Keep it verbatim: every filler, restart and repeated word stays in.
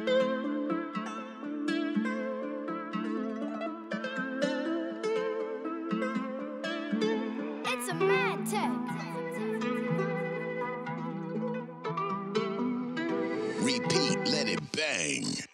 It's a Madtek. Repeat, let it bang.